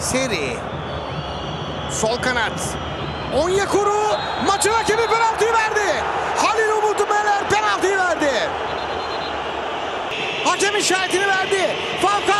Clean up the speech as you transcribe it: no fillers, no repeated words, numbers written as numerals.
Seri. Sol kanat. Onyekuru maçın hakemi penaltıyı verdi. Halil Umut Meler penaltıyı verdi. Hakem işaretini verdi. Falka